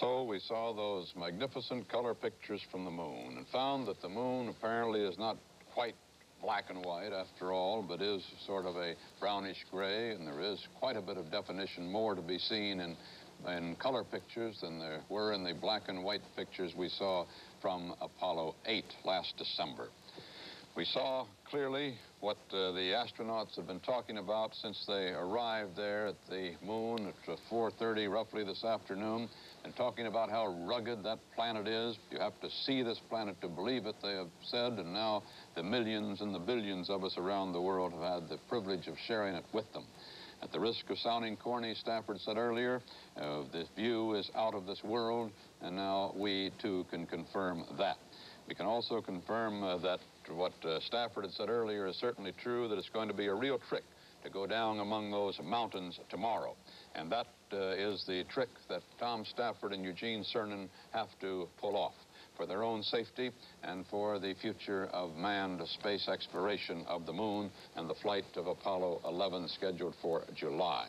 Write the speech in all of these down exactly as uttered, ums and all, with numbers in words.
so we saw those magnificent color pictures from the moon and found that the moon apparently is not quite black and white after all, but is sort of a brownish gray, and there is quite a bit of definition more to be seen in, in color pictures than there were in the black and white pictures we saw from Apollo eight last December. We saw clearly what uh, the astronauts have been talking about since they arrived there at the moon at four thirty roughly this afternoon, and talking about how rugged that planet is. You have to see this planet to believe it, they have said, and now the millions and the billions of us around the world have had the privilege of sharing it with them. At the risk of sounding corny, Stafford said earlier, uh, this view is out of this world, and now we too can confirm that. We can also confirm uh, that what uh, Stafford had said earlier is certainly true, that it's going to be a real trick to go down among those mountains tomorrow. And that uh, is the trick that Tom Stafford and Eugene Cernan have to pull off for their own safety and for the future of manned space exploration of the moon and the flight of Apollo eleven scheduled for July.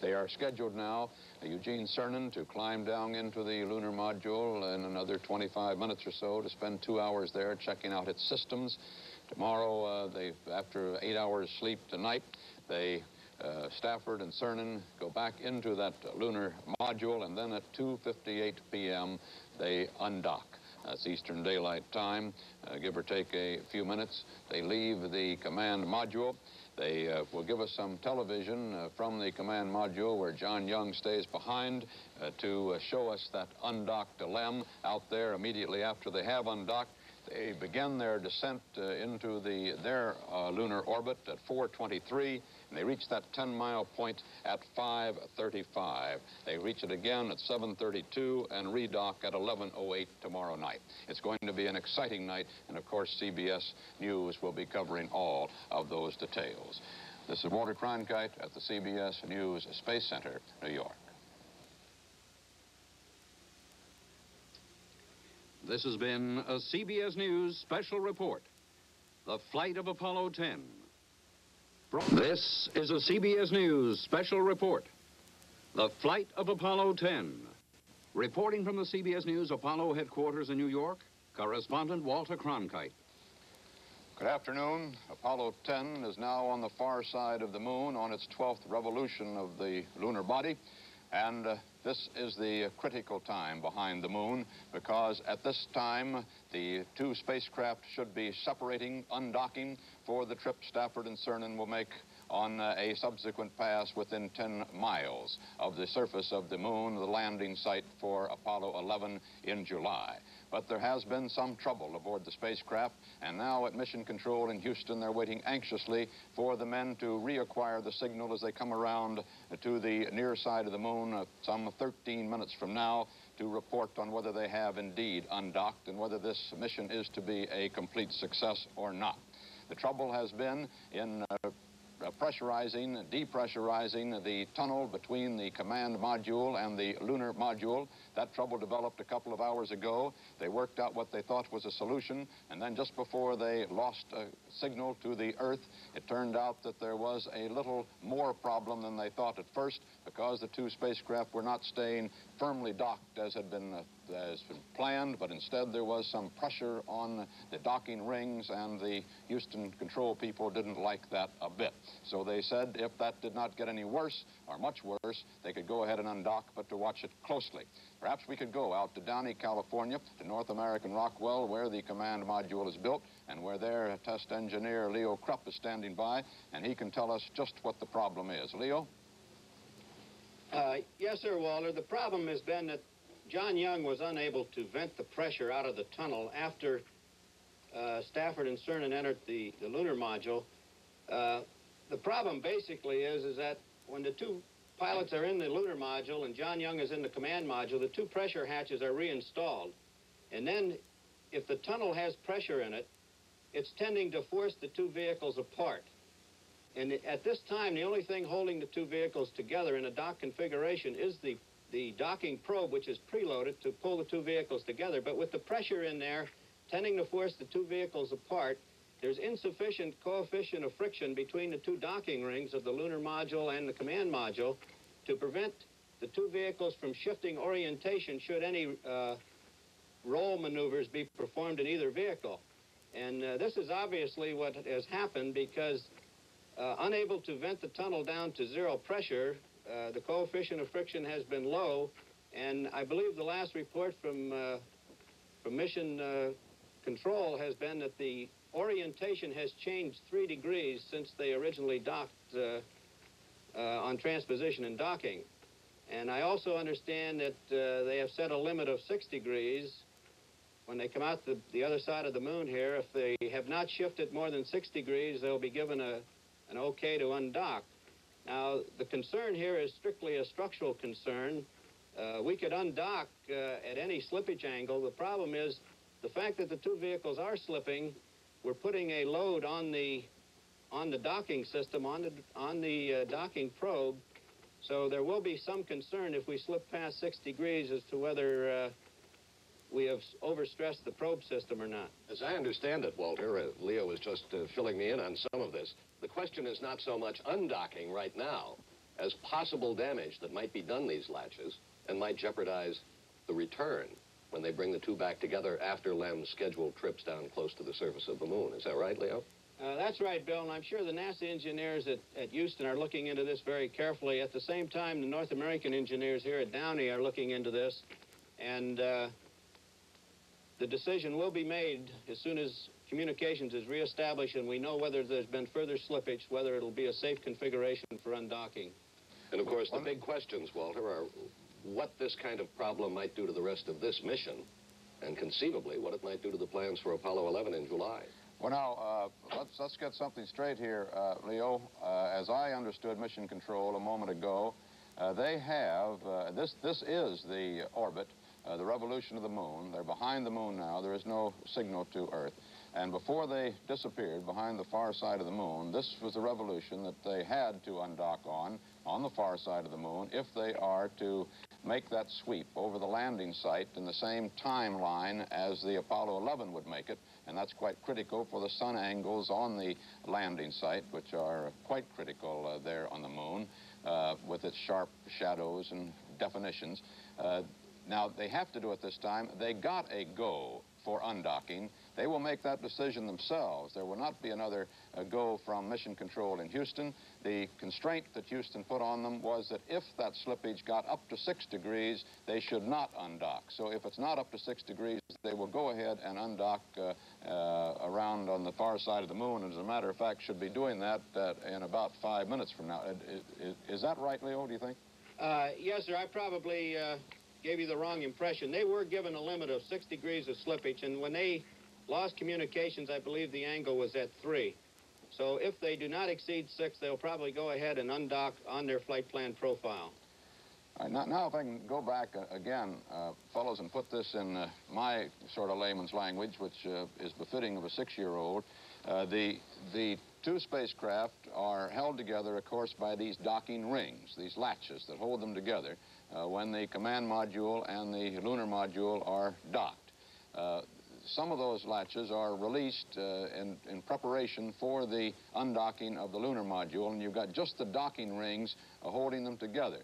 They are scheduled now, uh, Eugene Cernan, to climb down into the lunar module in another twenty-five minutes or so, to spend two hours there checking out its systems. Tomorrow, uh, they, after eight hours sleep tonight, they, uh, Stafford and Cernan, go back into that lunar module, and then at two fifty-eight p m they undock. That's Eastern Daylight Time, uh, give or take a few minutes. They leave the command module. They uh, will give us some television uh, from the command module where John Young stays behind uh, to uh, show us that undocked L E M out there immediately after they have undocked. They begin their descent uh, into the, their uh, lunar orbit at four twenty-three, and they reach that ten-mile point at five thirty-five. They reach it again at seven thirty-two and redock at eleven oh eight tomorrow night. It's going to be an exciting night, and of course C B S News will be covering all of those details. This is Walter Cronkite at the C B S News Space Center, New York. This has been a C B S News special report, The Flight of Apollo ten. This is a C B S News special report, The Flight of Apollo ten. Reporting from the C B S News Apollo headquarters in New York, correspondent Walter Cronkite. Good afternoon. Apollo ten is now on the far side of the moon on its twelfth revolution of the lunar body. And uh, this is the critical time behind the moon, because at this time, the two spacecraft should be separating, undocking for the trip Stafford and Cernan will make on uh, a subsequent pass within ten miles of the surface of the moon, the landing site for Apollo eleven in July. But there has been some trouble aboard the spacecraft, and now at Mission Control in Houston, they're waiting anxiously for the men to reacquire the signal as they come around to the near side of the moon uh, some thirteen minutes from now, to report on whether they have indeed undocked and whether this mission is to be a complete success or not. The trouble has been in uh, pressurizing, depressurizing the tunnel between the command module and the lunar module. That trouble developed a couple of hours ago. They worked out what they thought was a solution, and then just before they lost a signal to the Earth, it turned out that there was a little more problem than they thought at first, because the two spacecraft were not staying firmly docked as had been uh, as been planned, but instead there was some pressure on the docking rings, and the Houston control people didn't like that a bit. So they said if that did not get any worse, or much worse, they could go ahead and undock, but to watch it closely. Perhaps we could go out to Downey, California, to North American Rockwell, where the command module is built, and where their test engineer, Leo Krupp, is standing by, and he can tell us just what the problem is. Leo? Uh, yes, sir, Walter. The problem has been that John Young was unable to vent the pressure out of the tunnel after uh, Stafford and Cernan entered the, the lunar module. Uh, the problem basically is, is that when the two pilots are in the lunar module and John Young is in the command module, the two pressure hatches are reinstalled. And then if the tunnel has pressure in it, it's tending to force the two vehicles apart. And at this time, the only thing holding the two vehicles together in a dock configuration is the the docking probe, which is preloaded to pull the two vehicles together. But with the pressure in there tending to force the two vehicles apart, there's insufficient coefficient of friction between the two docking rings of the lunar module and the command module to prevent the two vehicles from shifting orientation should any uh, roll maneuvers be performed in either vehicle. And uh, this is obviously what has happened because uh, unable to vent the tunnel down to zero pressure, uh, the coefficient of friction has been low. And I believe the last report from, uh, from Mission uh, Control has been that the orientation has changed three degrees since they originally docked uh, uh, on transposition and docking. And I also understand that uh, they have set a limit of six degrees when they come out the, the other side of the moon here. If they have not shifted more than six degrees, they'll be given a, an okay to undock. Now, the concern here is strictly a structural concern. Uh, we could undock uh, at any slippage angle. The problem is the fact that the two vehicles are slipping. We're putting a load on the on the docking system, on the on the uh, docking probe. So there will be some concern if we slip past six degrees as to whether uh, we have overstressed the probe system or not. As I understand it, Walter, uh, Leo is just uh, filling me in on some of this. The question is not so much undocking right now as possible damage that might be done these latches and might jeopardize the return when they bring the two back together after L E M's scheduled trips down close to the surface of the moon. Is that right, Leo? Uh, that's right, Bill, and I'm sure the NASA engineers at, at Houston are looking into this very carefully. At the same time, the North American engineers here at Downey are looking into this, and uh, the decision will be made as soon as communications is reestablished and we know whether there's been further slippage, whether it'll be a safe configuration for undocking. And, of course, the big questions, Walter, are what this kind of problem might do to the rest of this mission and conceivably what it might do to the plans for Apollo eleven in July. Well, now, uh, let's, let's get something straight here, uh, Leo. Uh, as I understood Mission Control a moment ago, uh, they have, uh, this, this is the orbit, uh, the revolution of the moon. They're behind the moon now. There is no signal to Earth. And before they disappeared behind the far side of the moon, this was the revolution that they had to undock on, on the far side of the moon, if they are to make that sweep over the landing site in the same timeline as the Apollo eleven would make it. And that's quite critical for the sun angles on the landing site, which are quite critical uh, there on the moon, uh, with its sharp shadows and definitions. Uh, now, they have to do it this time. They got a go for undocking. They will make that decision themselves. There will not be another uh, go from Mission Control in Houston. The constraint that Houston put on them was that if that slippage got up to six degrees, they should not undock. So if it's not up to six degrees, they will go ahead and undock uh, uh, around on the far side of the moon. And as a matter of fact, should be doing that uh, in about five minutes from now. Is, is that right, Leo, do you think? Uh, yes, sir. I probably uh, gave you the wrong impression. They were given a limit of six degrees of slippage, and when they lost communications, I believe the angle was at three. So if they do not exceed six, they'll probably go ahead and undock on their flight plan profile. All right, now, now if I can go back uh, again, uh, fellows, and put this in uh, my sort of layman's language, which uh, is befitting of a six-year-old, uh, the, the two spacecraft are held together, of course, by these docking rings, these latches that hold them together uh, when the command module and the lunar module are docked. Uh, Some of those latches are released uh, in, in preparation for the undocking of the lunar module, and you've got just the docking rings uh, holding them together.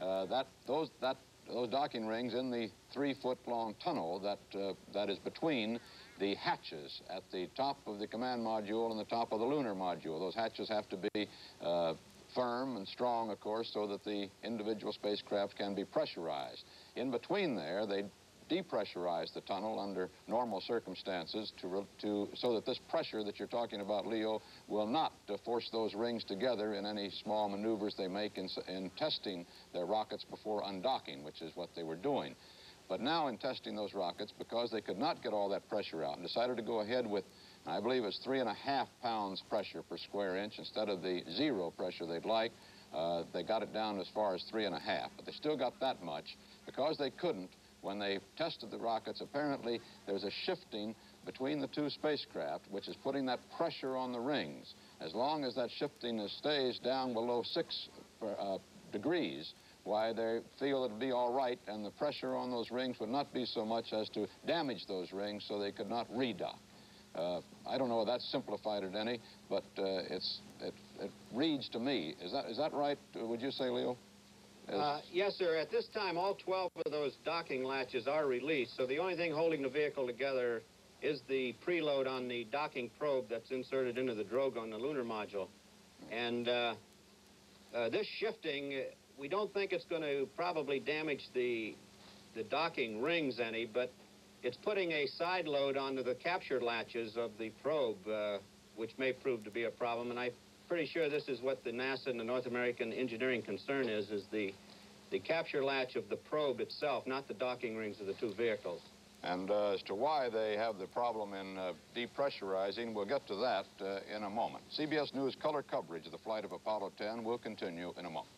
Uh, that, those, that, those docking rings in the three-foot-long tunnel that, uh, that is between the hatches at the top of the command module and the top of the lunar module. Those hatches have to be uh, firm and strong, of course, so that the individual spacecraft can be pressurized. In between there, they depressurize the tunnel under normal circumstances to, to, so that this pressure that you're talking about, Leo, will not uh, force those rings together in any small maneuvers they make in, in testing their rockets before undocking, which is what they were doing. But now in testing those rockets, because they could not get all that pressure out and decided to go ahead with, I believe it's three and a half pounds pressure per square inch instead of the zero pressure they'd like, uh, they got it down as far as three and a half, but they still got that much. Because they couldn't, when they tested the rockets, apparently there's a shifting between the two spacecraft, which is putting that pressure on the rings. As long as that shifting stays down below six uh, degrees, why, they feel it'll be all right, and the pressure on those rings would not be so much as to damage those rings, so they could not redock. Uh, I don't know if that's simplified it any, but uh, it's, it, it reads to me. Is that, is that right, would you say, Leo? Uh, yes, sir. At this time, all twelve of those docking latches are released, so the only thing holding the vehicle together is the preload on the docking probe that's inserted into the drogue on the lunar module. And uh, uh, this shifting, we don't think it's going to probably damage the, the docking rings any, but it's putting a side load onto the capture latches of the probe, uh, which may prove to be a problem. And I pretty sure this is what the NASA and the North American engineering concern is, is the, the capture latch of the probe itself, not the docking rings of the two vehicles. And uh, as to why they have the problem in uh, depressurizing, we'll get to that uh, in a moment. C B S News color coverage of the flight of Apollo ten will continue in a moment.